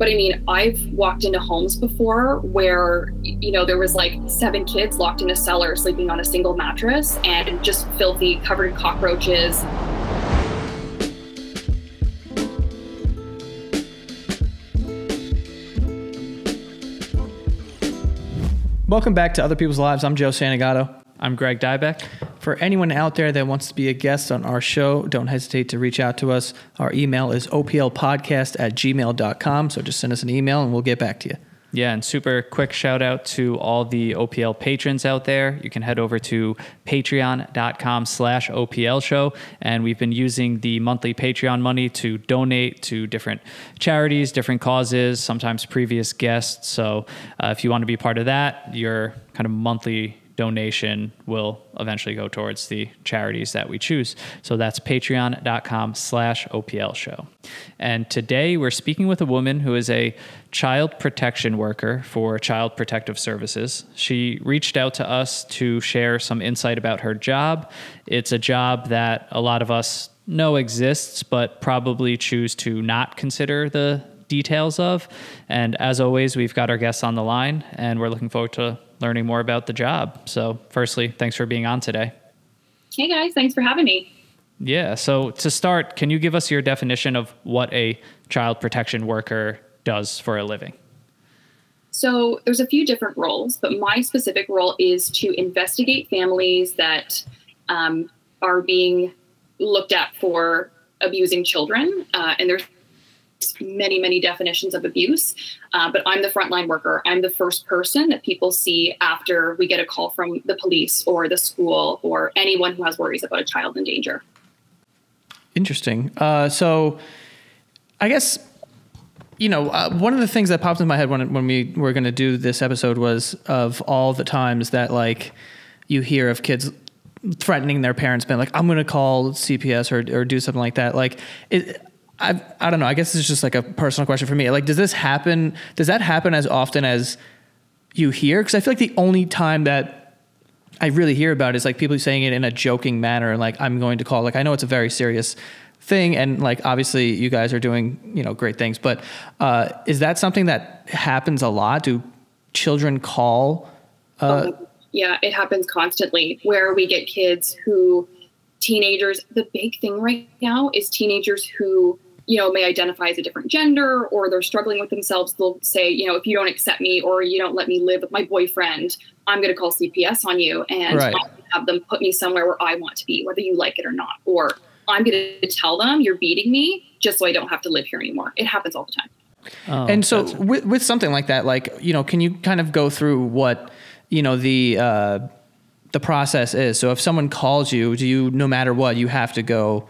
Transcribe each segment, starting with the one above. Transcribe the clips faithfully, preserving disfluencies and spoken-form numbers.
But I mean, I've walked into homes before where, you know, there was like seven kids locked in a cellar sleeping on a single mattress and just filthy, covered in cockroaches. Welcome back to Other People's Lives. I'm Joe Santagato. I'm Greg Dybec. For anyone out there that wants to be a guest on our show, don't hesitate to reach out to us. Our email is O P L podcast at gmail dot com. So just send us an email and we'll get back to you. Yeah, and super quick shout out to all the O P L patrons out there. You can head over to patreon dot com slash O P L show. And we've been using the monthly Patreon money to donate to different charities, different causes, sometimes previous guests. So uh, if you want to be part of that, your kind of monthly donation will eventually go towards the charities that we choose. So that's patreon dot com slash O P L show. And today we're speaking with a woman who is a child protection worker for Child Protective Services. She reached out to us to share some insight about her job. It's a job that a lot of us know exists, but probably choose to not consider the details of. And as always, we've got our guests on the line and we're looking forward to learning more about the job. So firstly, thanks for being on today. Hey guys, thanks for having me. Yeah, so to start, can you give us your definition of what a child protection worker does for a living? So there's a few different roles, but my specific role is to investigate families that um, are being looked at for abusing children. Uh, and there's many, many definitions of abuse, uh, but I'm the frontline worker. I'm the first person that people see after we get a call from the police or the school or anyone who has worries about a child in danger. Interesting. Uh, so I guess, you know, uh, one of the things that popped in my head when, when we were going to do this episode was of all the times that like you hear of kids threatening their parents, being like, I'm going to call C P S or, or do something like that. Like it, I I don't know. I guess it's just like a personal question for me. Like, does this happen? Does that happen as often as you hear? Because I feel like the only time that I really hear about it is like people saying it in a joking manner. And like, I'm going to call. Like, I know it's a very serious thing. And like, obviously you guys are doing, you know, great things. But uh, is that something that happens a lot? Do children call? Uh, um, yeah, it happens constantly where we get kids who teenagers. The big thing right now is teenagers who, you know, may identify as a different gender, or they're struggling with themselves. They'll say, you know, if you don't accept me or you don't let me live with my boyfriend, I'm going to call C P S on you and right. have them put me somewhere where I want to be, whether you like it or not. Or I'm going to tell them you're beating me just so I don't have to live here anymore. It happens all the time. Oh, and so with, with something like that, like, you know, can you kind of go through what, you know, the, uh, the process is? So if someone calls you, do you, no matter what, you have to go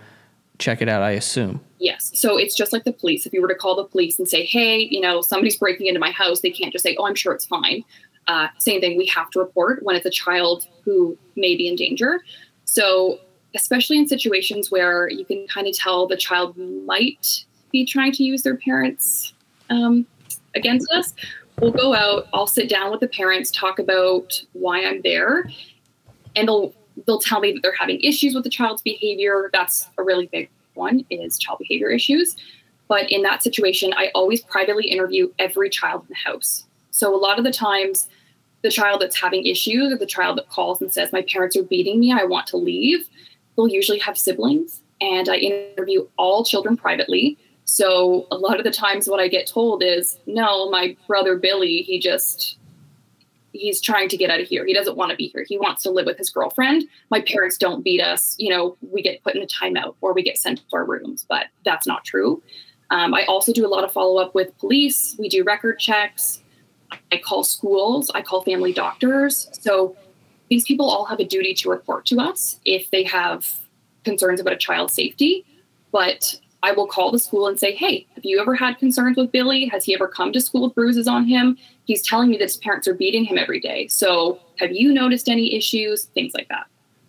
check it out, I assume? Yes. So it's just like the police. If you were to call the police and say, hey, you know, somebody's breaking into my house, they can't just say, oh, I'm sure it's fine. Uh, same thing. We have to report when it's a child who may be in danger. So especially in situations where you can kind of tell the child might be trying to use their parents um, against us, we'll go out. I'll sit down with the parents, talk about why I'm there. And they'll they'll tell me that they're having issues with the child's behavior. That's a really big one, is child behavior issues. But in that situation, I always privately interview every child in the house. So a lot of the times, the child that's having issues or the child that calls and says, my parents are beating me, I want to leave, they'll usually have siblings. And I interview all children privately. So a lot of the times what I get told is, no, my brother Billy, he just... he's trying to get out of here. He doesn't want to be here. He wants to live with his girlfriend. My parents don't beat us. You know, we get put in a timeout or we get sent to our rooms, but that's not true. Um, I also do a lot of follow-up with police. We do record checks. I call schools. I call family doctors. So these people all have a duty to report to us if they have concerns about a child's safety. But I will call the school and say, hey, have you ever had concerns with Billy? Has he ever come to school with bruises on him? He's telling me that his parents are beating him every day. So have you noticed any issues? Things like that.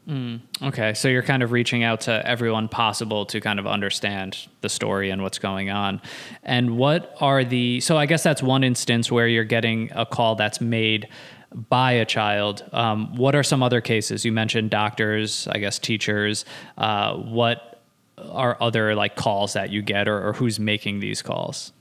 Mm, okay. So you're kind of reaching out to everyone possible to kind of understand the story and what's going on. And what are the, so I guess that's one instance where you're getting a call that's made by a child. Um, what are some other cases? You mentioned doctors, I guess, teachers. Uh, what are other like calls that you get, or, or who's making these calls?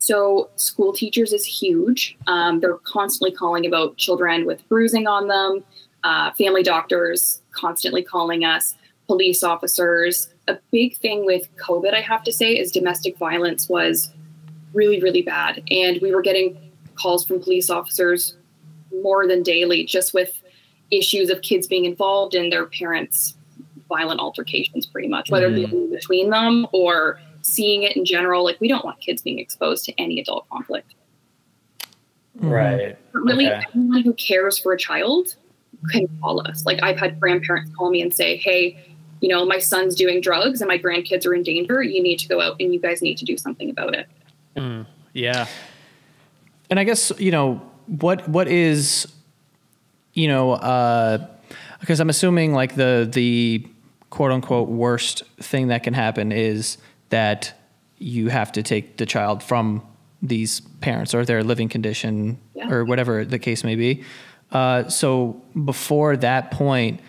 So school teachers is huge. Um, they're constantly calling about children with bruising on them, uh, family doctors constantly calling us, police officers. A big thing with COVID, I have to say, is domestic violence was really, really bad. And we were getting calls from police officers more than daily, just with issues of kids being involved in their parents' violent altercations, pretty much, whether mm. they're between them or seeing it in general. Like, we don't want kids being exposed to any adult conflict. Right. But really, okay. Anyone who cares for a child can call us. Like, I've had grandparents call me and say, hey, you know, my son's doing drugs and my grandkids are in danger. You need to go out and you guys need to do something about it. Mm. Yeah. And I guess, you know, what, what is, you know, uh, because I'm assuming like the, the quote unquote worst thing that can happen is that you have to take the child from these parents or their living condition yeah. or whatever the case may be. Uh, so before that point,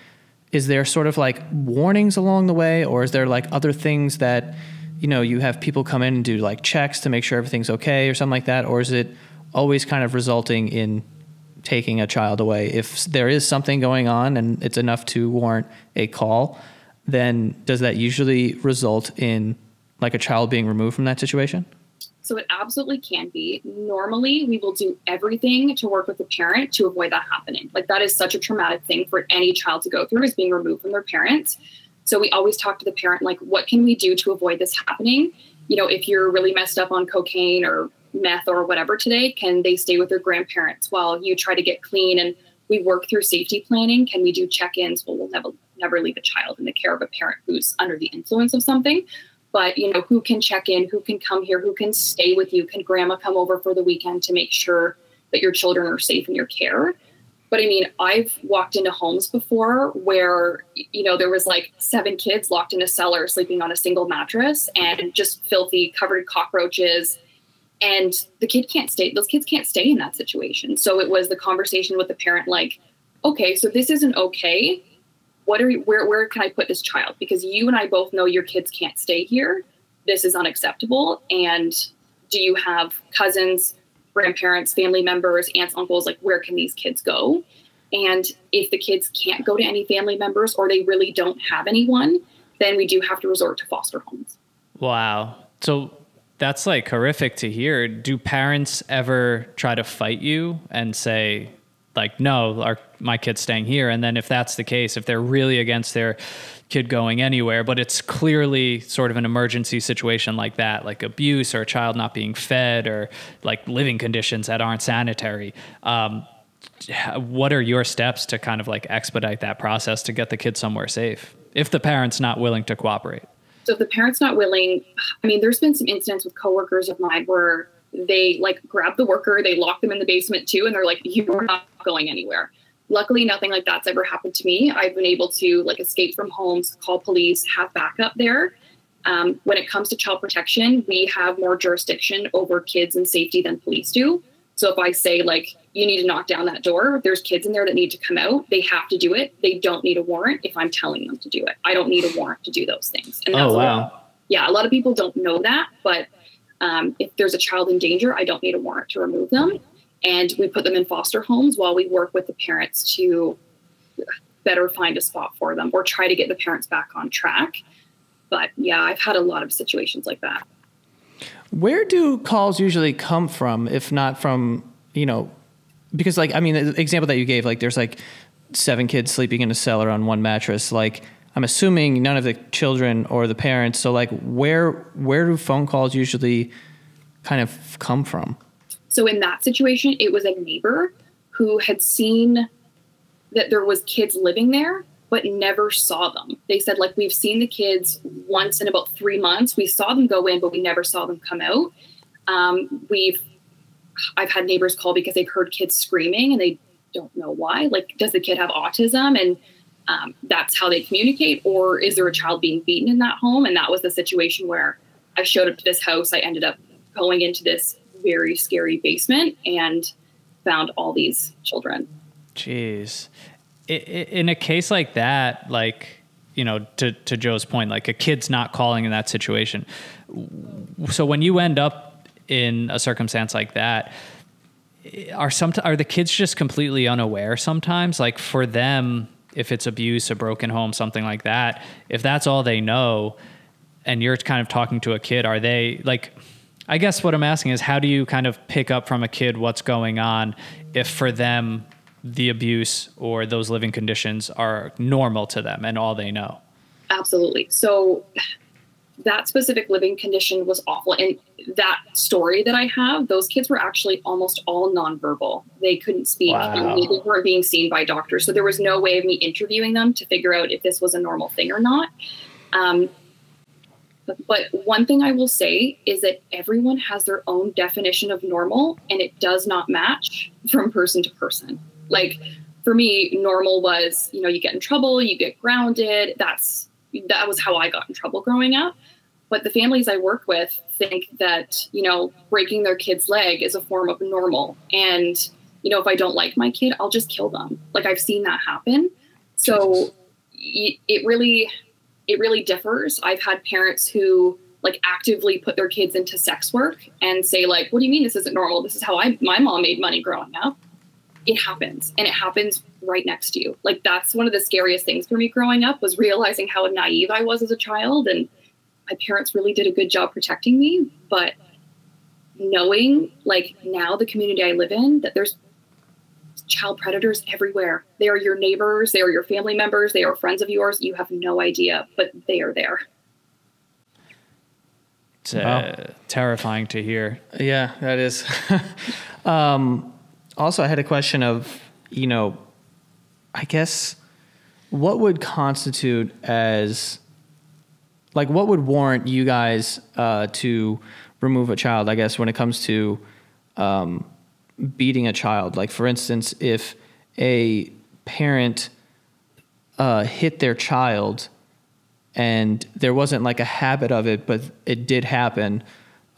is there sort of like warnings along the way, or is there like other things that, you know, you have people come in and do like checks to make sure everything's okay or something like that? Or is it always kind of resulting in taking a child away? If there is something going on and it's enough to warrant a call, then does that usually result in like a child being removed from that situation? So it absolutely can be. Normally, we will do everything to work with the parent to avoid that happening. Like, that is such a traumatic thing for any child to go through, is being removed from their parents. So we always talk to the parent, like, what can we do to avoid this happening? You know, if you're really messed up on cocaine or meth or whatever today, can they stay with their grandparents while you try to get clean? And we work through safety planning. Can we do check-ins? Well, we'll never, never leave a child in the care of a parent who's under the influence of something. But, you know, who can check in, who can come here, who can stay with you? Can grandma come over for the weekend to make sure that your children are safe in your care? But I mean, I've walked into homes before where, you know, there was like seven kids locked in a cellar sleeping on a single mattress and just filthy, covered cockroaches. And the kid can't stay. Those kids can't stay in that situation. So it was the conversation with the parent, like, okay, so this isn't okay. What are you, where, where can I put this child? Because you and I both know your kids can't stay here. This is unacceptable. And do you have cousins, grandparents, family members, aunts, uncles? Like, where can these kids go? And if the kids can't go to any family members or they really don't have anyone, then we do have to resort to foster homes. Wow. So that's like horrific to hear. Do parents ever try to fight you and say, like, no, our, my kid's staying here? And then if that's the case, if they're really against their kid going anywhere, but it's clearly sort of an emergency situation like that, like abuse or a child not being fed or like living conditions that aren't sanitary, um, what are your steps to kind of like expedite that process to get the kid somewhere safe if the parent's not willing to cooperate? So if the parent's not willing, I mean, there's been some incidents with coworkers of mine where they like grab the worker, they lock them in the basement too, and they're like, you're not going anywhere. Luckily, nothing like that's ever happened to me. I've been able to like escape from homes, call police, have backup there. Um, when it comes to child protection, we have more jurisdiction over kids and safety than police do. So if I say like, you need to knock down that door, there's kids in there that need to come out. They have to do it. They don't need a warrant if I'm telling them to do it. I don't need a warrant to do those things. And that's oh, wow. What, yeah, a lot of people don't know that, but Um, if there's a child in danger, I don't need a warrant to remove them. And we put them in foster homes while we work with the parents to better find a spot for them or try to get the parents back on track. But yeah, I've had a lot of situations like that. Where do calls usually come from, if not from, you know, because like, I mean, the example that you gave, like there's like seven kids sleeping in a cellar on one mattress, like I'm assuming none of the children or the parents. So like where, where do phone calls usually kind of come from? So in that situation, it was a neighbor who had seen that there was kids living there, but never saw them. They said like, we've seen the kids once in about three months. We saw them go in, but we never saw them come out. Um, we've, I've had neighbors call because they've heard kids screaming and they don't know why. Like, does the kid have autism? And Um, that's how they communicate, or is there a child being beaten in that home? And that was the situation where I showed up to this house. I ended up going into this very scary basement and found all these children. Jeez. It, it, in a case like that, like, you know, to, to Joe's point, like a kid's not calling in that situation. So when you end up in a circumstance like that, are some are the kids just completely unaware sometimes? Like for them, if it's abuse, a broken home, something like that, if that's all they know, and you're kind of talking to a kid, are they like, I guess what I'm asking is, how do you kind of pick up from a kid what's going on if for them the abuse or those living conditions are normal to them and all they know? Absolutely. So that specific living condition was awful. And that story that I have, those kids were actually almost all nonverbal. They couldn't speak. Wow. And they weren't being seen by doctors. So there was no way of me interviewing them to figure out if this was a normal thing or not. Um, But one thing I will say is that everyone has their own definition of normal, and it does not match from person to person. Like for me, normal was, you know, you get in trouble, you get grounded. That's, that was how I got in trouble growing up. But the families I work with think that, you know, breaking their kid's leg is a form of normal. And, you know, if I don't like my kid, I'll just kill them. Like I've seen that happen. So it, it really... It really differs. I've had parents who like actively put their kids into sex work and say like, what do you mean this isn't normal? This is how I, my mom made money growing up. It happens. And it happens right next to you. Like that's one of the scariest things for me growing up, was realizing how naive I was as a child. And my parents really did a good job protecting me. But knowing like now the community I live in, that there's child predators everywhere. They are your neighbors. They are your family members. They are friends of yours. You have no idea, but they are there. It's uh, wow. terrifying to hear. Yeah, that is. um, also, I had a question of, you know, I guess what would constitute as, like, what would warrant you guys uh, to remove a child, I guess, when it comes to, um, beating a child? Like for instance, if a parent uh, hit their child and there wasn't like a habit of it, but it did happen,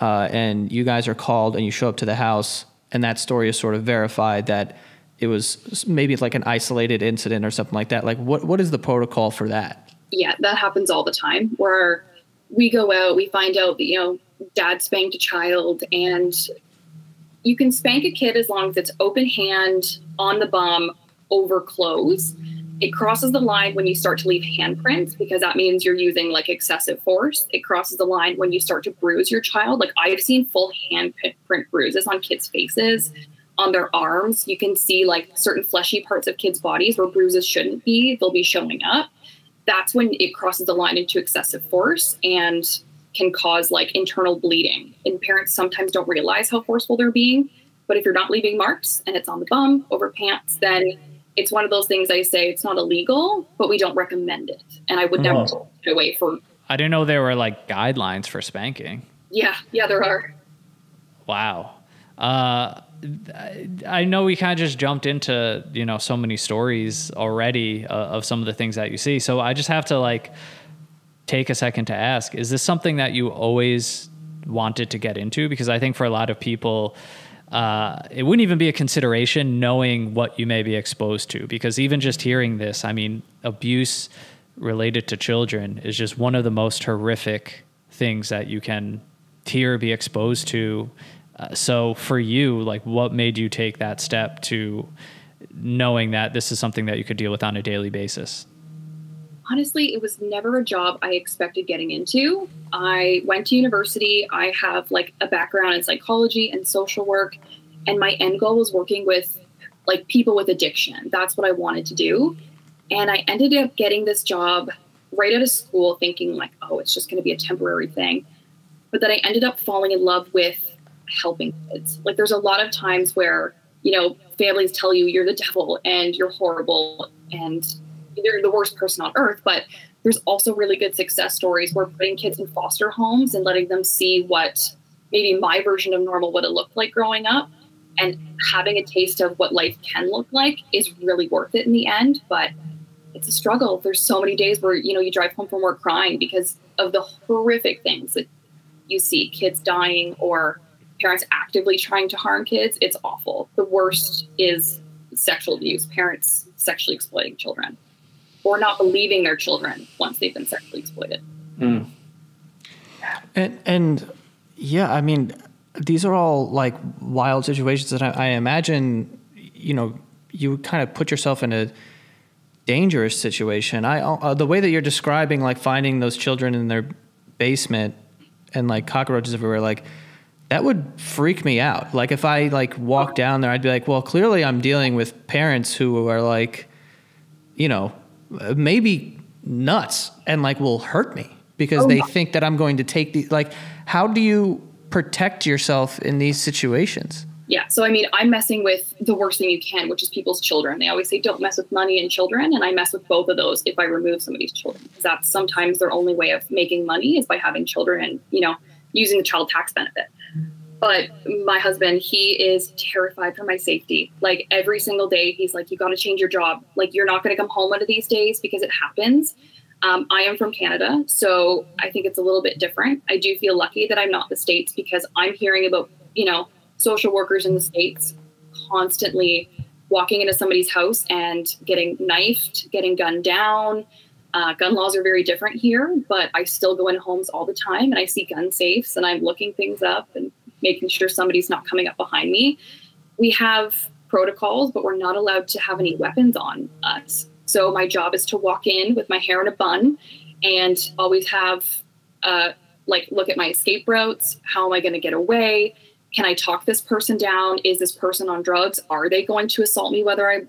uh, and you guys are called and you show up to the house and that story is sort of verified that it was maybe like an isolated incident or something like that. Like what, what is the protocol for that? Yeah, that happens all the time where we go out, we find out that, you know, dad spanked a child, and you can spank a kid as long as it's open hand, on the bum, over clothes. It crosses the line when you start to leave handprints, because that means you're using like excessive force. It crosses the line when you start to bruise your child. Like I've seen full handprint bruises on kids' faces, on their arms. You can see like certain fleshy parts of kids' bodies where bruises shouldn't be, they'll be showing up. That's when it crosses the line into excessive force and can cause like internal bleeding. And parents sometimes don't realize how forceful they're being, but if you're not leaving marks and it's on the bum, over pants, then it's one of those things I say, it's not illegal, but we don't recommend it. And I would never oh. take it away for. I didn't know there were like guidelines for spanking. Yeah. Yeah, there are. Wow. Uh, I know we kind of just jumped into, you know, so many stories already uh, of some of the things that you see. So I just have to like, take a second to ask, is this something that you always wanted to get into? Because I think for a lot of people, uh, it wouldn't even be a consideration knowing what you may be exposed to, because even just hearing this, I mean, abuse related to children is just one of the most horrific things that you can hear, be exposed to. Uh, so for you, like what made you take that step to knowing that this is something that you could deal with on a daily basis? Honestly, it was never a job I expected getting into. I went to university. I have like a background in psychology and social work. And my end goal was working with like people with addiction. That's what I wanted to do. And I ended up getting this job right out of school thinking like, oh, it's just going to be a temporary thing. But then I ended up falling in love with helping kids. Like there's a lot of times where, you know, families tell you you're the devil and you're horrible and they're the worst person on earth, but there's also really good success stories where putting kids in foster homes and letting them see what maybe my version of normal would have looked like growing up and having a taste of what life can look like is really worth it in the end. But it's a struggle. There's so many days where, you know, you drive home from work crying because of the horrific things that you see, kids dying or parents actively trying to harm kids. It's awful. The worst is sexual abuse, parents sexually exploiting children, or not believing their children once they've been sexually exploited. Mm. And, and yeah, I mean, these are all like wild situations that I, I imagine, you know, you would kind of put yourself in a dangerous situation. I, uh, the way that you're describing, like finding those children in their basement and like cockroaches everywhere, like that would freak me out. Like if I like walked down there, I'd be like, well, clearly I'm dealing with parents who are like, you know, maybe nuts and like will hurt me because oh, they no. think that I'm going to take the, like, how do you protect yourself in these situations? Yeah. So, I mean, I'm messing with the worst thing you can, which is people's children. They always say, don't mess with money and children. And I mess with both of those if I remove somebody's children. Because that's sometimes their only way of making money is by having children and, you know, using the child tax benefit. But my husband, he is terrified for my safety. Like every single day, he's like, you got to change your job. Like you're not going to come home one of these days because it happens. Um, I am from Canada, so I think it's a little bit different. I do feel lucky that I'm not the States because I'm hearing about, you know, social workers in the States constantly walking into somebody's house and getting knifed, getting gunned down. Uh, gun laws are very different here, but I still go into homes all the time and I see gun safes and I'm looking things up and making sure somebody's not coming up behind me. We have protocols, but we're not allowed to have any weapons on us. So my job is to walk in with my hair in a bun and always have, uh, like, look at my escape routes. How am I going to get away? Can I talk this person down? Is this person on drugs? Are they going to assault me, whether I,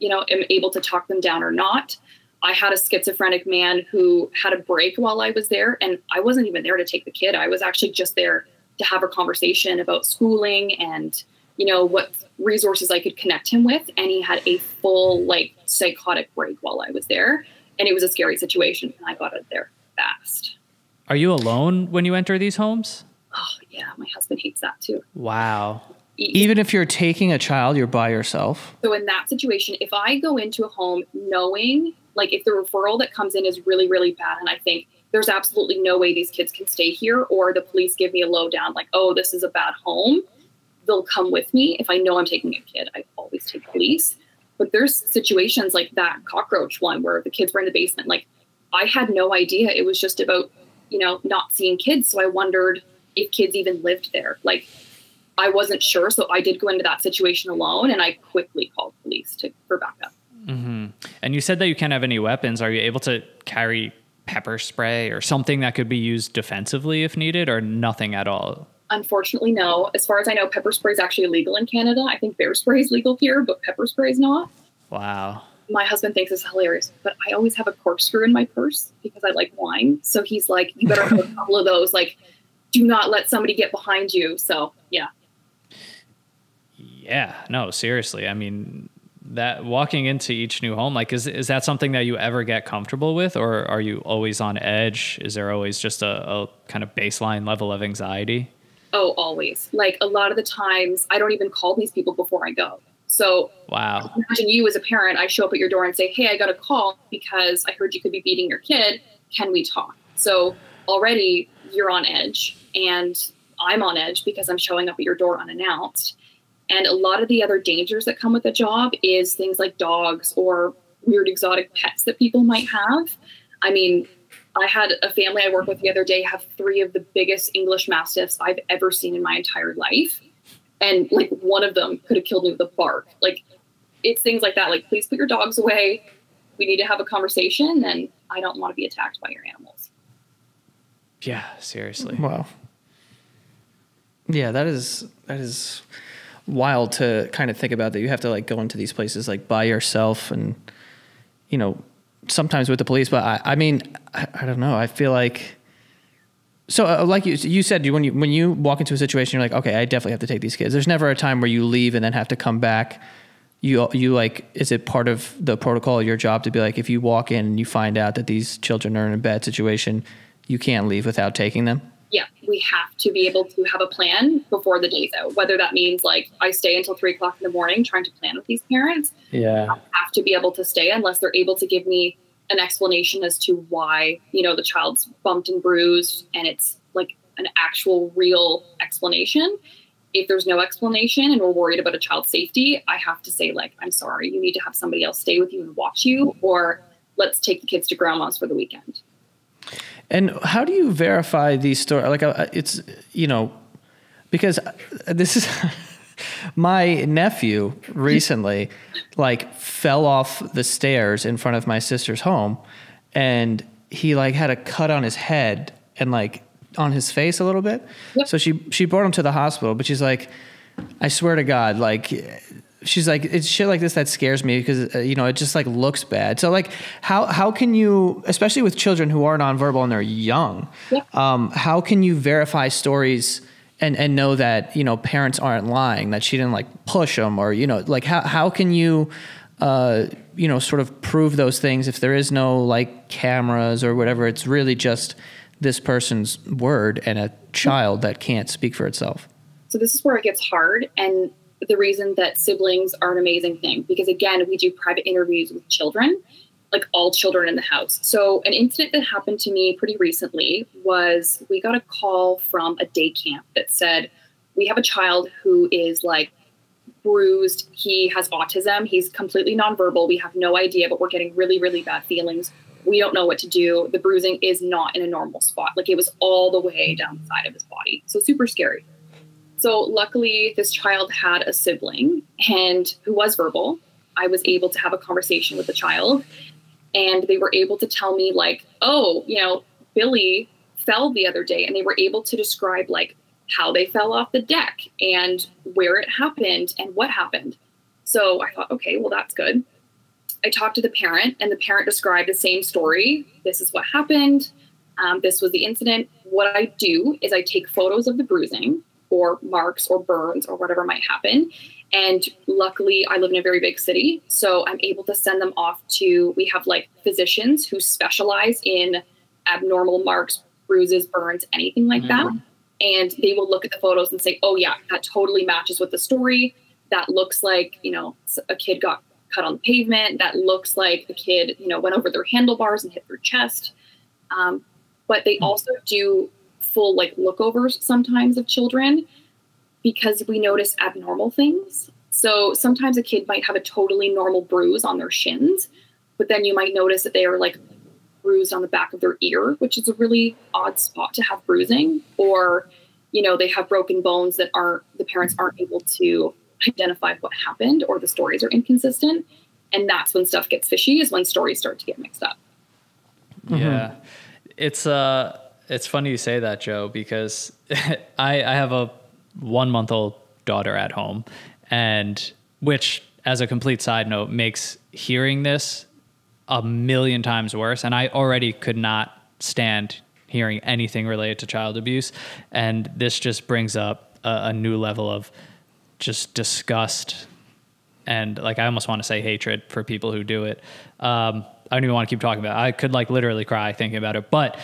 you know, am able to talk them down or not? I had a schizophrenic man who had a break while I was there, and I wasn't even there to take the kid. I was actually just there to have a conversation about schooling and, you know, what resources I could connect him with. And he had a full, like, psychotic break while I was there. And it was a scary situation, and I got out of there fast. Are you alone when you enter these homes? Oh, yeah. My husband hates that too. Wow. Even if you're taking a child, you're by yourself. So in that situation, if I go into a home knowing, like, if the referral that comes in is really, really bad, and I think there's absolutely no way these kids can stay here, or the police give me a lowdown, like, oh, this is a bad home, they'll come with me. If I know I'm taking a kid, I always take police. But there's situations like that cockroach one where the kids were in the basement. Like, I had no idea. It was just about, you know, not seeing kids. So I wondered if kids even lived there. Like, I wasn't sure. So I did go into that situation alone, and I quickly called police to, for backup. Mm-hmm. And you said that you can't have any weapons. Are you able to carry pepper spray or something that could be used defensively if needed, or nothing at all? Unfortunately, no. As far as I know, pepper spray is actually illegal in Canada. I think bear spray is legal here, but pepper spray is not. Wow. My husband thinks it's hilarious, but I always have a corkscrew in my purse because I like wine. So he's like, you better have a couple of those, like, do not let somebody get behind you. So, yeah. Yeah, no, seriously. I mean, that walking into each new home, like, is, is that something that you ever get comfortable with, or are you always on edge? Is there always just a, a kind of baseline level of anxiety? Oh, always. Like, a lot of the times I don't even call these people before I go. So wow. Imagine you as a parent, I show up at your door and say, hey, I got a call because I heard you could be beating your kid. Can we talk? So already you're on edge, and I'm on edge because I'm showing up at your door unannounced. And a lot of the other dangers that come with a job is things like dogs or weird exotic pets that people might have. I mean, I had a family I worked with the other day have three of the biggest English Mastiffs I've ever seen in my entire life. And, like, one of them could have killed me with a bark. Like, it's things like that. Like, please put your dogs away. We need to have a conversation, and I don't want to be attacked by your animals. Yeah, seriously. Wow. Yeah, that is, that is wild to kind of think about, that you have to, like, go into these places, like, by yourself and, you know, sometimes with the police. But I, I mean, I, I don't know. I feel like, so uh, like you, you said, you, when you, when you walk into a situation, you're like, okay, I definitely have to take these kids. There's never a time where you leave and then have to come back. You, you like, is it part of the protocol of your job to be like, if you walk in and you find out that these children are in a bad situation, you can't leave without taking them? Yeah, we have to be able to have a plan before the day's out, whether that means, like, I stay until three o'clock in the morning trying to plan with these parents. Yeah, I have to be able to stay unless they're able to give me an explanation as to why, you know, the child's bumped and bruised and it's, like, an actual real explanation. If there's no explanation and we're worried about a child's safety, I have to say, like, I'm sorry, you need to have somebody else stay with you and watch you, or let's take the kids to grandma's for the weekend. And how do you verify these stories? Like, uh, it's, you know, because this is my nephew recently like fell off the stairs in front of my sister's home, and he like had a cut on his head and like on his face a little bit. Yep. So she, she brought him to the hospital, but she's like, I swear to God, like she's like, it's shit like this that scares me because, uh, you know, it just like looks bad. So like, how, how can you, especially with children who are nonverbal and they're young, yep. um, how can you verify stories and, and know that, you know, parents aren't lying, that she didn't like push them or, you know, like how, how can you, uh, you know, sort of prove those things if there is no like cameras or whatever, it's really just this person's word and a child that can't speak for itself. So this is where it gets hard, and the reason that siblings are an amazing thing, because again, we do private interviews with children, like all children in the house. So an incident that happened to me pretty recently was we got a call from a day camp that said, we have a child who is like bruised. He has autism. He's completely nonverbal. We have no idea, but we're getting really, really bad feelings. We don't know what to do. The bruising is not in a normal spot. Like it was all the way down the side of his body. So super scary. So luckily, this child had a sibling and who was verbal. I was able to have a conversation with the child, and they were able to tell me like, oh, you know, Billy fell the other day, and they were able to describe like how they fell off the deck and where it happened and what happened. So I thought, okay, well, that's good. I talked to the parent, and the parent described the same story. This is what happened. Um, this was the incident. What I do is I take photos of the bruising or marks or burns or whatever might happen. And luckily I live in a very big city, so I'm able to send them off to, we have like physicians who specialize in abnormal marks, bruises, burns, anything like that. And they will look at the photos and say, oh yeah, that totally matches with the story. That looks like, you know, a kid got cut on the pavement. That looks like the kid, you know, went over their handlebars and hit their chest. Um, but they also do full like lookovers sometimes of children, because we notice abnormal things. So sometimes a kid might have a totally normal bruise on their shins, but then you might notice that they are like bruised on the back of their ear, which is a really odd spot to have bruising. Or, you know, they have broken bones that aren't, the parents aren't able to identify what happened, or the stories are inconsistent. And that's when stuff gets fishy, is when stories start to get mixed up. Mm-hmm. Yeah. It's, uh, It's funny you say that, Joe, because I, I have a one month old daughter at home, and which, as a complete side note, makes hearing this a million times worse. And I already could not stand hearing anything related to child abuse. And this just brings up a, a new level of just disgust. And like, I almost want to say hatred for people who do it. Um, I don't even want to keep talking about it. I could like literally cry thinking about it, but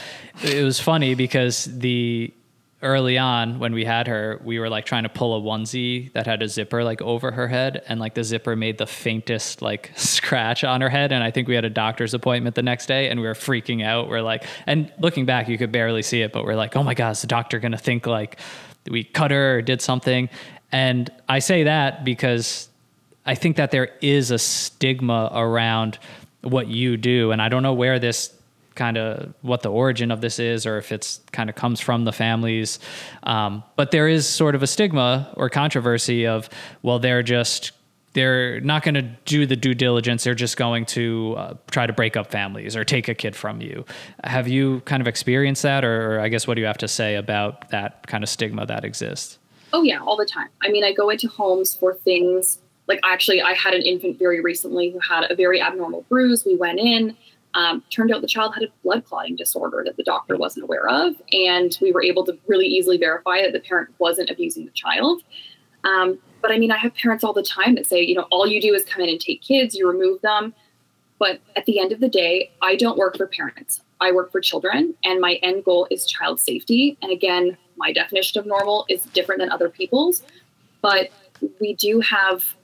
it was funny because the early on when we had her, we were like trying to pull a onesie that had a zipper like over her head, and like the zipper made the faintest like scratch on her head. And I think we had a doctor's appointment the next day, and we were freaking out. We're like, and looking back, you could barely see it, but we're like, oh my God, is the doctor going to think like we cut her or did something? And I say that because I think that there is a stigma around what you do. And I don't know where this kind of, what the origin of this is, or if it's kind of comes from the families. Um, but there is sort of a stigma or controversy of, well, they're just, they're not going to do the due diligence. They're just going to uh, try to break up families or take a kid from you. Have you kind of experienced that? Or, or I guess, what do you have to say about that kind of stigma that exists? Oh yeah. All the time. I mean, I go into homes for things. Like actually, I had an infant very recently who had a very abnormal bruise. We went in, um, turned out the child had a blood clotting disorder that the doctor wasn't aware of. And we were able to really easily verify that the parent wasn't abusing the child. Um, but I mean, I have parents all the time that say, you know, all you do is come in and take kids, you remove them. But at the end of the day, I don't work for parents. I work for children, and my end goal is child safety. And again, my definition of normal is different than other people's, but we do have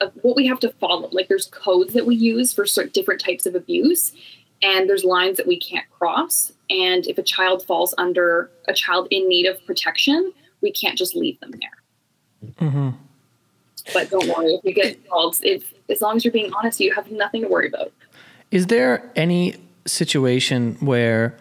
of what we have to follow. Like there's codes that we use for certain different types of abuse, and there's lines that we can't cross. And if a child falls under a child in need of protection, we can't just leave them there. Mm-hmm. But don't worry, if you get involved, if, as long as you're being honest, you have nothing to worry about. Is there any situation where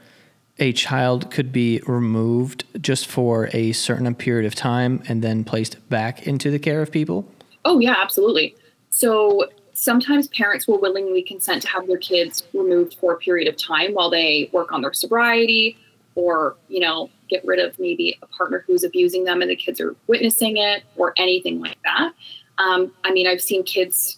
a child could be removed just for a certain period of time and then placed back into the care of people? Oh, yeah, absolutely. So sometimes parents will willingly consent to have their kids removed for a period of time while they work on their sobriety or, you know, get rid of maybe a partner who's abusing them and the kids are witnessing it or anything like that. Um, I mean, I've seen kids,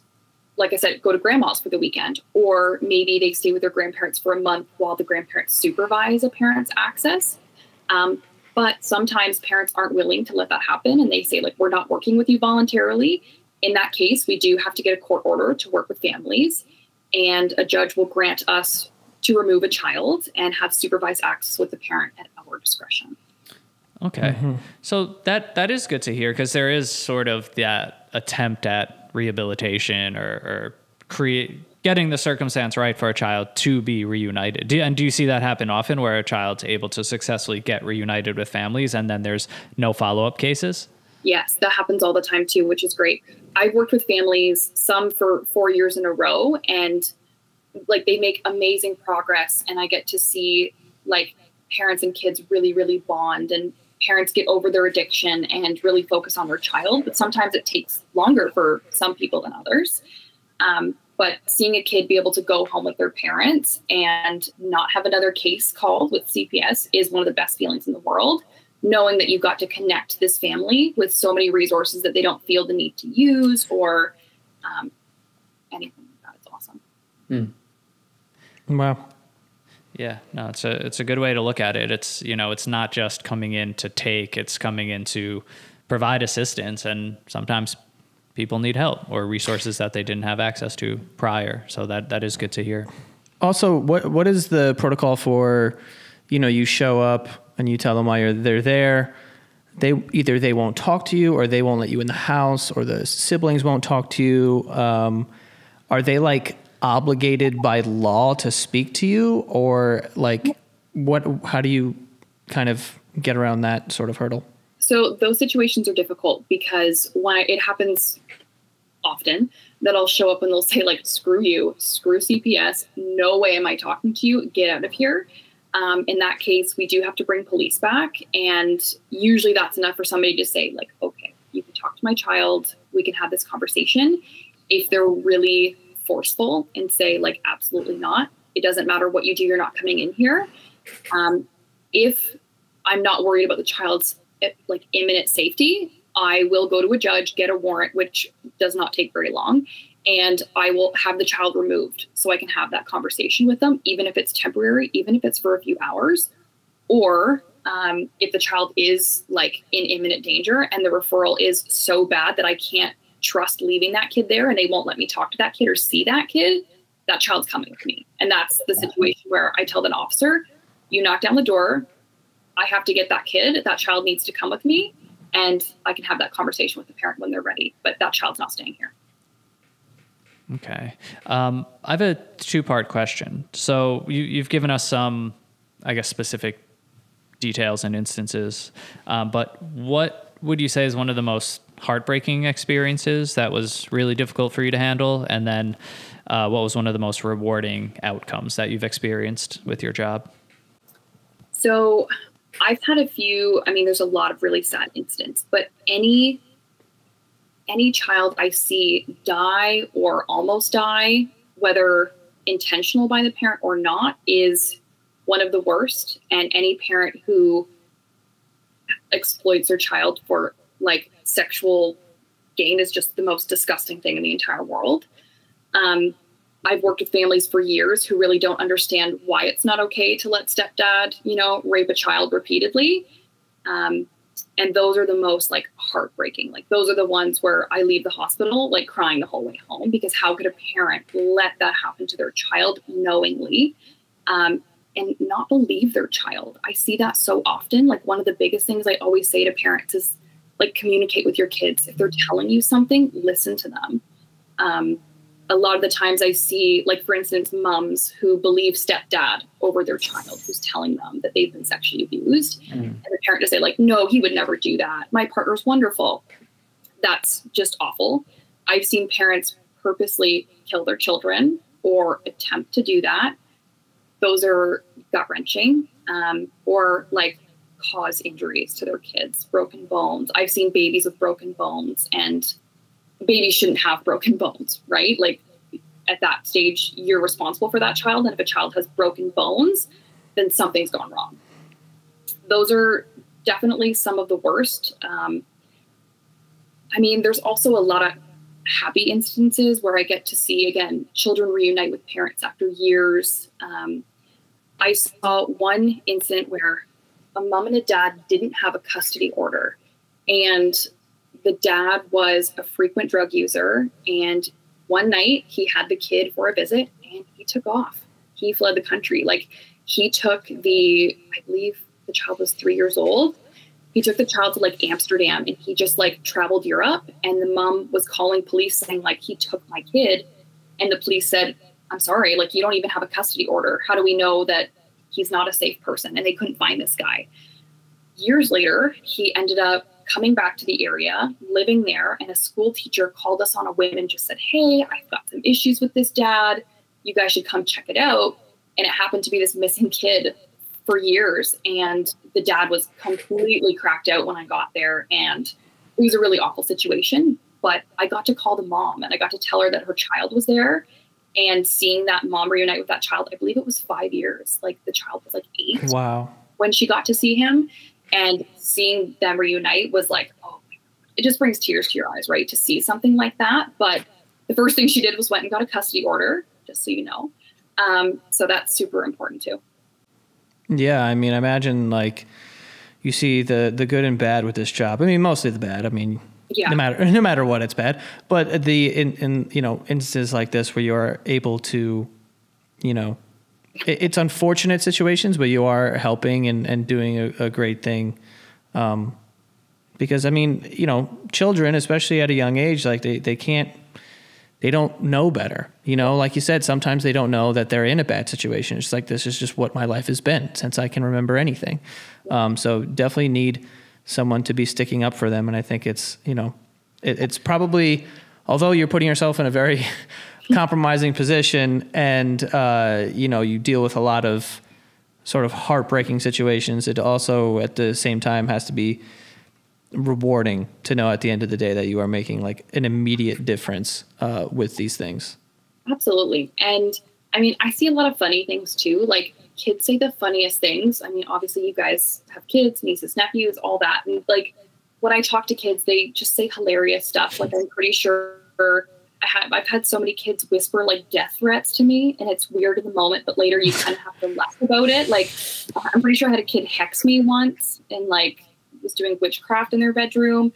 like I said, go to grandma's for the weekend, or maybe they stay with their grandparents for a month while the grandparents supervise a parent's access. Um, but sometimes parents aren't willing to let that happen. And they say, like, we're not working with you voluntarily. In that case, we do have to get a court order to work with families, and a judge will grant us to remove a child and have supervised access with the parent at our discretion. Okay. Mm-hmm. So that, that is good to hear, because there is sort of that attempt at rehabilitation or, or create getting the circumstance right for a child to be reunited. Do, and do you see that happen often, where a child's able to successfully get reunited with families and then there's no follow-up cases? Yes, that happens all the time too, which is great. I've worked with families, some for four years in a row, and like they make amazing progress, and I get to see like parents and kids really, really bond, and parents get over their addiction and really focus on their child. But sometimes it takes longer for some people than others. Um, but seeing a kid be able to go home with their parents and not have another case called with C P S is one of the best feelings in the world, knowing that you got to connect this family with so many resources that they don't feel the need to use or um, anything like that. It's awesome. Mm. Wow. Yeah, no, it's a, it's a good way to look at it. It's, you know, it's not just coming in to take, it's coming in to provide assistance. And sometimes people need help or resources that they didn't have access to prior. So that, that is good to hear. Also, what, what is the protocol for, you know, you show up and you tell them why you're, they're there. They either they won't talk to you, or they won't let you in the house, or the siblings won't talk to you. Um, are they like obligated by law to speak to you, or like what, how do you kind of get around that sort of hurdle? So those situations are difficult, because when I, it happens often that I'll show up and they'll say like, screw you, screw C P S. No way am I talking to you. Get out of here. Um, in that case, we do have to bring police back. And usually that's enough for somebody to say like, okay, you can talk to my child. We can have this conversation. If they're really forceful and say like, absolutely not, it doesn't matter what you do, you're not coming in here. Um, if I'm not worried about the child's like imminent safety, I will go to a judge, get a warrant, which does not take very long, and I will have the child removed so I can have that conversation with them, even if it's temporary, even if it's for a few hours, or um, if the child is like in imminent danger and the referral is so bad that I can't trust leaving that kid there and they won't let me talk to that kid or see that kid, that child's coming with me. And that's the situation where I tell an officer, you knock down the door, I have to get that kid, that child needs to come with me, and I can have that conversation with the parent when they're ready, but that child's not staying here. Okay. Um, I have a two-part question. So you, you've given us some, I guess, specific details and instances, um, but what would you say is one of the most heartbreaking experiences that was really difficult for you to handle? And then uh, what was one of the most rewarding outcomes that you've experienced with your job? So I've had a few, I mean, there's a lot of really sad incidents, but any, any child I see die or almost die, whether intentional by the parent or not, is one of the worst. And any parent who exploits their child for like sexual gain is just the most disgusting thing in the entire world. Um, I've worked with families for years who really don't understand why it's not okay to let stepdad, you know, rape a child repeatedly. Um, and those are the most like heartbreaking. Like those are the ones where I leave the hospital, like crying the whole way home, because how could a parent let that happen to their child knowingly? Um, and not believe their child. I see that so often. Like one of the biggest things I always say to parents is, like, communicate with your kids. If they're telling you something, listen to them. Um, a lot of the times I see, like, for instance, moms who believe stepdad over their child who's telling them that they've been sexually abused. Mm. And the parent just say, like, no, he would never do that. My partner's wonderful. That's just awful. I've seen parents purposely kill their children or attempt to do that those are gut-wrenching, um, or like cause injuries to their kids, broken bones. I've seen babies with broken bones, and babies shouldn't have broken bones, right? Like at that stage, you're responsible for that child. And if a child has broken bones, then something's gone wrong. Those are definitely some of the worst. Um, I mean, there's also a lot of happy instances where I get to see, again, children reunite with parents after years. Um, I saw one incident where a mom and a dad didn't have a custody order, and the dad was a frequent drug user. And one night he had the kid for a visit and he took off. He fled the country. Like he took the, I believe the child was three years old. He took the child to like Amsterdam, and he just like traveled Europe, and the mom was calling police saying like, he took my kid. And the police said, I'm sorry, like you don't even have a custody order. How do we know that he's not a safe person? And they couldn't find this guy. Years later, he ended up coming back to the area, living there. And a school teacher called us on a whim and just said, hey, I've got some issues with this dad. You guys should come check it out. And it happened to be this missing kid for years, and the dad was completely cracked out when I got there, and it was a really awful situation. But I got to call the mom, and I got to tell her that her child was there, and seeing that mom reunite with that child, I believe it was five years, like the child was like eight. Wow. When she got to see him, and seeing them reunite was like, oh, it just brings tears to your eyes, right? To see something like that. But the first thing she did was went and got a custody order, just so you know. Um, so that's super important too. Yeah, I mean, imagine like you see the the good and bad with this job. I mean, mostly the bad. I mean, yeah. no matter no matter what, it's bad. But the in, in you know instances like this where you are able to, you know, it, it's unfortunate situations, but you are helping and and doing a, a great thing, um, because I mean, you know, children, especially at a young age, like they they can't. They don't know better. You know, like you said, sometimes they don't know that they're in a bad situation. It's like, this is just what my life has been since I can remember anything. Um, so definitely need someone to be sticking up for them. And I think it's, you know, it, it's probably, although you're putting yourself in a very compromising position and, uh, you know, you deal with a lot of sort of heartbreaking situations, it also at the same time has to be rewarding to know at the end of the day that you are making like an immediate difference uh, with these things. Absolutely. And I mean, I see a lot of funny things too. Like kids say the funniest things. I mean, obviously you guys have kids, nieces, nephews, all that. And like when I talk to kids, they just say hilarious stuff. Like I'm pretty sure I have, I've had so many kids whisper like death threats to me, and it's weird in the moment, but later you kind of have to laugh about it. Like I'm pretty sure I had a kid hex me once, and like was doing witchcraft in their bedroom.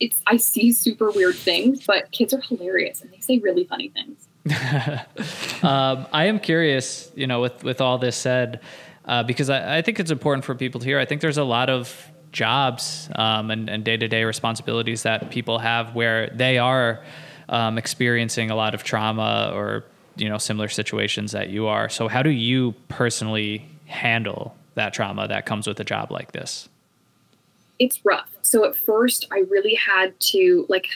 It's, I see super weird things, but kids are hilarious and they say really funny things. um, I am curious, you know, with, with all this said, uh, because I, I think it's important for people to hear. I think there's a lot of jobs um, and, and day-to-day responsibilities that people have where they are um, experiencing a lot of trauma or, you know, similar situations that you are. So how do you personally handle that trauma that comes with a job like this? It's rough. So at first I really had to, like,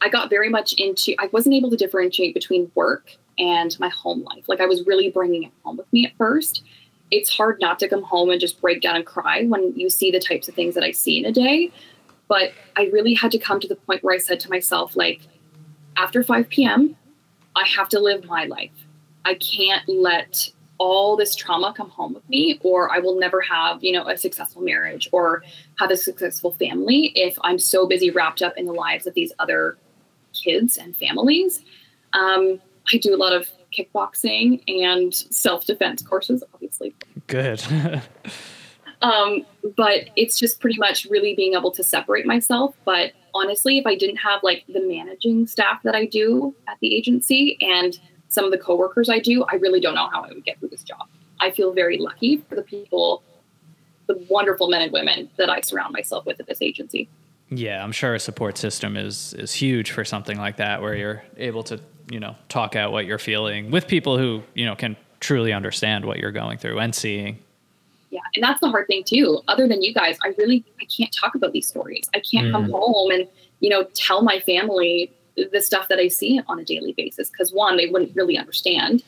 I got very much into, I wasn't able to differentiate between work and my home life. Like I was really bringing it home with me at first. It's hard not to come home and just break down and cry when you see the types of things that I see in a day. But I really had to come to the point where I said to myself, like, after five P M, I have to live my life. I can't let all this trauma come home with me, or I will never have, you know, a successful marriage or have a successful family if I'm so busy wrapped up in the lives of these other kids and families. Um, I do a lot of kickboxing and self-defense courses, obviously. Good. um, but it's just pretty much really being able to separate myself. But honestly, if I didn't have like the managing staff that I do at the agency and some of the coworkers I do, I really don't know how I would get through this job. I feel very lucky for the people, the wonderful men and women that I surround myself with at this agency. Yeah, I'm sure a support system is is huge for something like that, where you're able to, you know, talk out what you're feeling with people who, you know, can truly understand what you're going through and seeing. Yeah, and that's the hard thing too. Other than you guys, I really, I can't talk about these stories. I can't mm. come home and, you know, tell my family the stuff that I see on a daily basis, because one, they wouldn't really understand.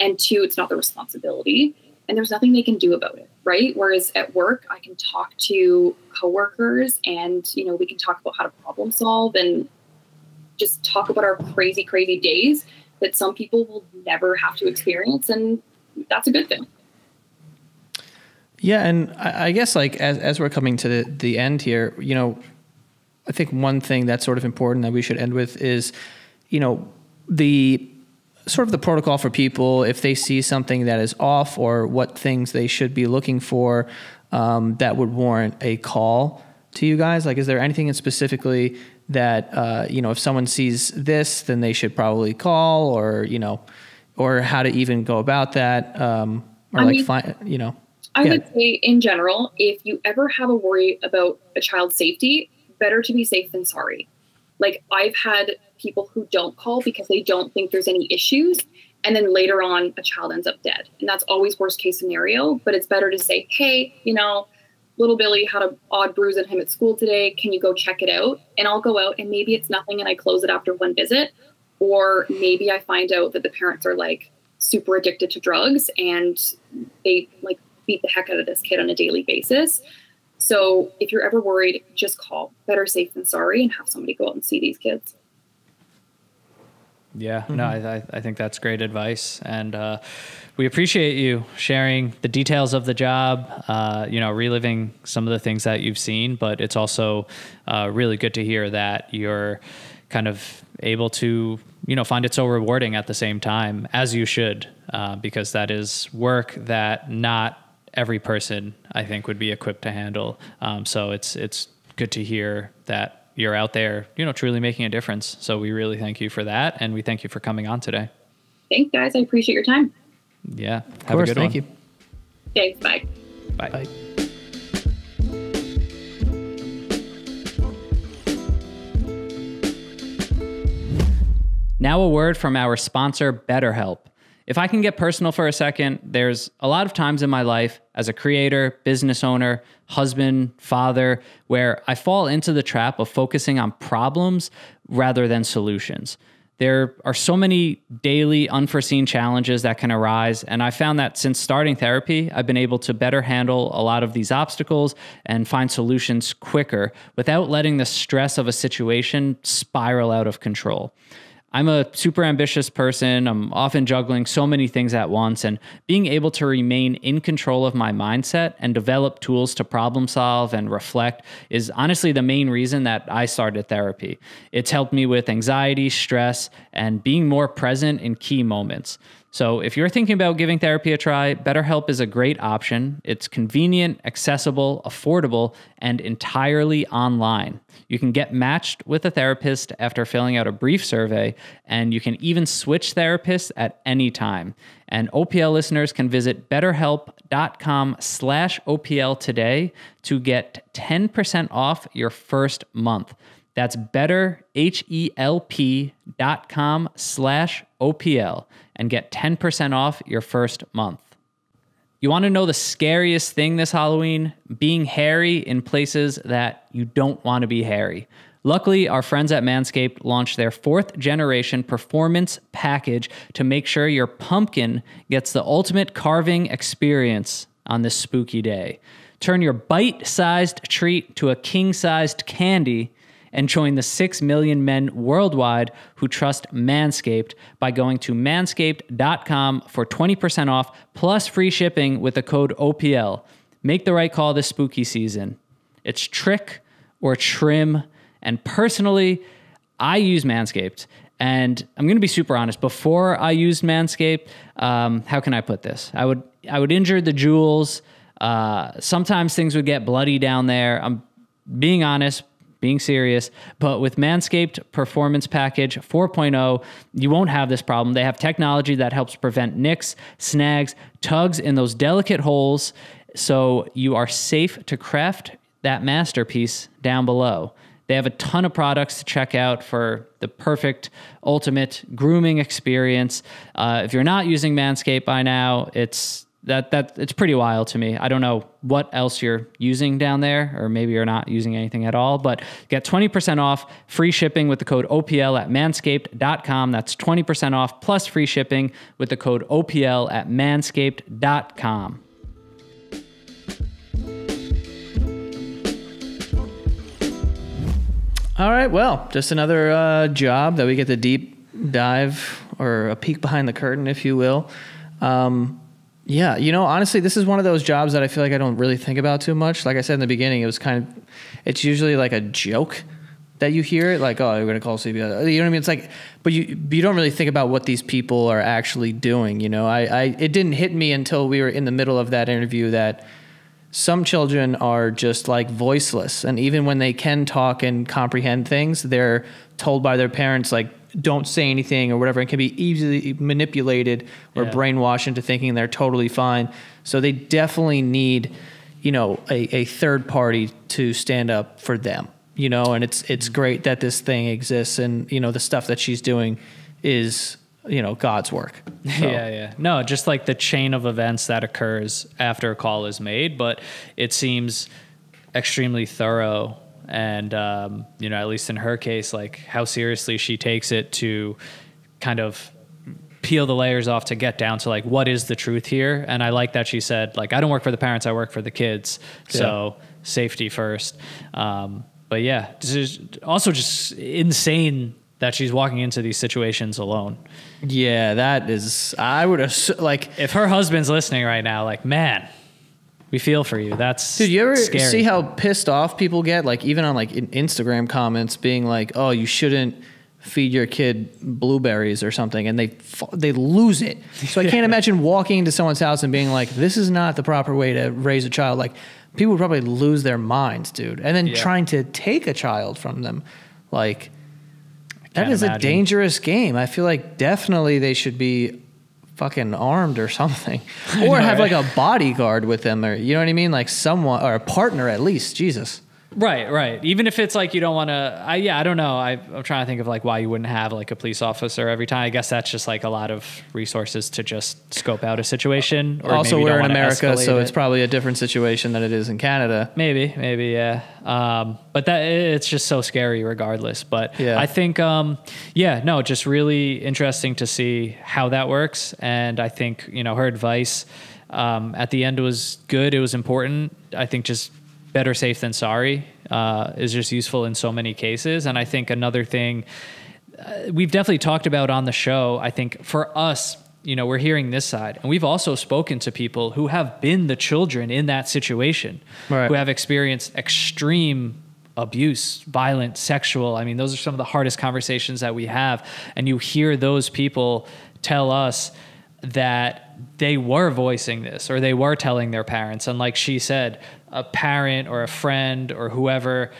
And two, it's not their responsibility and there's nothing they can do about it, right? Whereas at work, I can talk to coworkers and, you know, we can talk about how to problem solve and just talk about our crazy, crazy days that some people will never have to experience. And that's a good thing. Yeah. And I guess like, as, as we're coming to the, the end here, you know, I think one thing that's sort of important that we should end with is, you know, the sort of the protocol for people, if they see something that is off or what things they should be looking for, um, that would warrant a call to you guys. Like, is there anything specifically that, uh, you know, if someone sees this, then they should probably call, or, you know, or how to even go about that? Um, or I like, mean, find, you know, I yeah. would say in general, if you ever have a worry about a child's safety, better to be safe than sorry. Like, I've had people who don't call because they don't think there's any issues, and then later on a child ends up dead. And that's always worst case scenario, but it's better to say, hey, you know, little Billy had an odd bruise on him at school today. Can you go check it out? And I'll go out and maybe it's nothing and I close it after one visit. Or maybe I find out that the parents are like super addicted to drugs and they like beat the heck out of this kid on a daily basis. So if you're ever worried, just call. Better safe than sorry, and have somebody go out and see these kids. Yeah, mm-hmm. no, I, I think that's great advice. And uh, we appreciate you sharing the details of the job, uh, you know, reliving some of the things that you've seen, but it's also uh, really good to hear that you're kind of able to, you know, find it so rewarding at the same time, as you should, uh, because that is work that not every person I think would be equipped to handle. Um, so it's, it's good to hear that you're out there, you know, truly making a difference. So we really thank you for that. And we thank you for coming on today. Thanks guys. I appreciate your time. Yeah. Of have course, a good thank one. Thank you. Okay. Bye. Bye. Bye. Now a word from our sponsor, BetterHelp. If I can get personal for a second, there's a lot of times in my life as a creator, business owner, husband, father, where I fall into the trap of focusing on problems rather than solutions. There are so many daily unforeseen challenges that can arise, and I found that since starting therapy, I've been able to better handle a lot of these obstacles and find solutions quicker without letting the stress of a situation spiral out of control. I'm a super ambitious person. I'm often juggling so many things at once, and being able to remain in control of my mindset and develop tools to problem solve and reflect is honestly the main reason that I started therapy. It's helped me with anxiety, stress, and being more present in key moments. So if you're thinking about giving therapy a try, BetterHelp is a great option. It's convenient, accessible, affordable, and entirely online. You can get matched with a therapist after filling out a brief survey, and you can even switch therapists at any time. And O P L listeners can visit betterhelp dot com slash O P L today to get ten percent off your first month. That's betterhelp dot com slash O P L and get ten percent off your first month. You want to know the scariest thing this Halloween? Being hairy in places that you don't want to be hairy. Luckily, our friends at Manscaped launched their fourth generation performance package to make sure your pumpkin gets the ultimate carving experience on this spooky day. Turn your bite-sized treat to a king-sized candy and join the six million men worldwide who trust Manscaped by going to manscaped dot com for twenty percent off plus free shipping with the code O P L. Make the right call this spooky season. It's trick or trim, and personally, I use Manscaped. And I'm going to be super honest, before I used Manscaped, um, how can I put this? I would, I would injure the jewels. Uh, sometimes things would get bloody down there. I'm being honest, being serious, but with Manscaped Performance Package four point oh, you won't have this problem. They have technology that helps prevent nicks, snags, tugs in those delicate holes, so you are safe to craft that masterpiece down below. They have a ton of products to check out for the perfect, ultimate grooming experience. Uh, if you're not using Manscaped by now, it's that that it's pretty wild to me. I don't know what else you're using down there, or maybe you're not using anything at all, but get twenty percent off free shipping with the code O P L at manscaped dot com. That's twenty percent off plus free shipping with the code O P L at manscaped dot com. All right, well, just another uh, job that we get the deep dive or a peek behind the curtain, if you will. Um, yeah, you know, honestly, this is one of those jobs that I feel like I don't really think about too much. Like I said in the beginning, it was kind of, it's usually like a joke that you hear it, like, oh, you're going to call C B S. You know what I mean? It's like, but you you don't really think about what these people are actually doing. You know, I, I it didn't hit me until we were in the middle of that interview that some children are just like voiceless. And even when they can talk and comprehend things, they're told by their parents, like, don't say anything or whatever, and can be easily manipulated or yeah. brainwashed into thinking they're totally fine. So they definitely need, you know, a, a third party to stand up for them, you know, and it's, it's great that this thing exists, and, you know, the stuff that she's doing is, you know, God's work. So. Yeah, yeah. No, just like the chain of events that occurs after a call is made, but it seems extremely thorough. And, um, you know, at least in her case, like how seriously she takes it to kind of peel the layers off to get down to like, what is the truth here? And I like that she said, like, I don't work for the parents, I work for the kids. Yeah. So safety first. Um, but yeah, this is also just insane that she's walking into these situations alone. Yeah, that is, I would assume, like, if her husband's listening right now, like, man, we feel for you. That's Dude, you ever scary. See how pissed off people get? Like, even on like Instagram comments being like, oh, you shouldn't feed your kid blueberries or something. And they, they lose it. So I can't imagine walking into someone's house and being like, this is not the proper way to raise a child. Like, people would probably lose their minds, dude. And then yeah. trying to take a child from them. Like, that is imagine. a dangerous game. I feel like definitely they should be fucking armed or something, or know, have right? like a bodyguard with them, or you know what I mean, like someone or a partner at least. Jesus, right, right. Even if it's like you don't want to, I yeah, I don't know. I, I'm trying to think of like why you wouldn't have like a police officer every time. I guess that's just like a lot of resources to just scope out a situation. Or also, we're in America, so it. it's probably a different situation than it is in Canada. Maybe, maybe, yeah. Um, but that it's just so scary, regardless. But yeah. I think, um, yeah, no, just really interesting to see how that works. And I think you know her advice um, at the end was good. It was important. I think just. Better safe than sorry uh, is just useful in so many cases. And I think another thing uh, we've definitely talked about on the show, I think for us, you know, we're hearing this side, and we've also spoken to people who have been the children in that situation, right. who have experienced extreme abuse, violent, sexual. I mean, those are some of the hardest conversations that we have. And you hear those people tell us that they were voicing this, or they were telling their parents. And like she said, a parent or a friend or whoever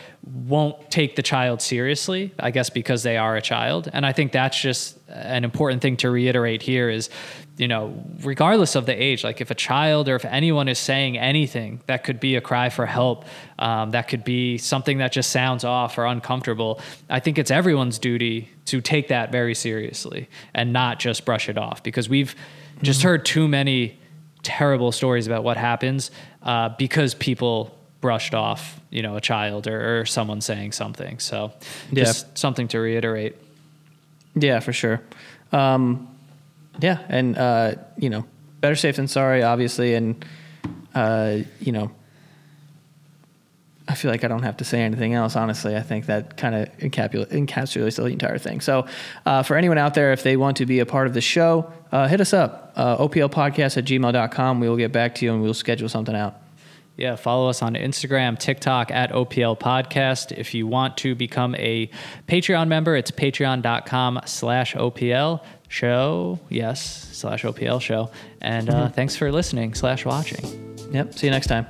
won't take the child seriously, I guess, because they are a child. And I think that's just an important thing to reiterate here is, you know, regardless of the age, like if a child or if anyone is saying anything that could be a cry for help, um, that could be something that just sounds off or uncomfortable, I think it's everyone's duty to take that very seriously and not just brush it off, because we've just heard too many terrible stories about what happens uh, because people brushed off, you know, a child or, or someone saying something. So just yeah. something to reiterate. Yeah, for sure. Um, yeah. And, uh, you know, better safe than sorry, obviously. And, uh, you know, I feel like I don't have to say anything else. Honestly, I think that kind of encapsulates the entire thing. So uh, for anyone out there, if they want to be a part of the show, uh, hit us up, uh, O P L podcast at gmail dot com. We will get back to you and we'll schedule something out. Yeah, follow us on Instagram, TikTok, at O P L Podcast. If you want to become a Patreon member, it's patreon dot com slash O P L show. Yes, slash O P L show. And uh, mm-hmm. thanks for listening slash watching. Yep, see you next time.